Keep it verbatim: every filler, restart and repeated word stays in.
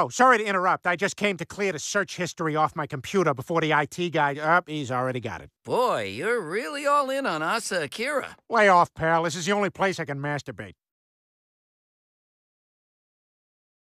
Oh, sorry to interrupt. I just came to clear the search history off my computer before the I T guy... Oh, he's already got it. Boy, you're really all in on Asa Akira. Lay off, pal. This is the only place I can masturbate.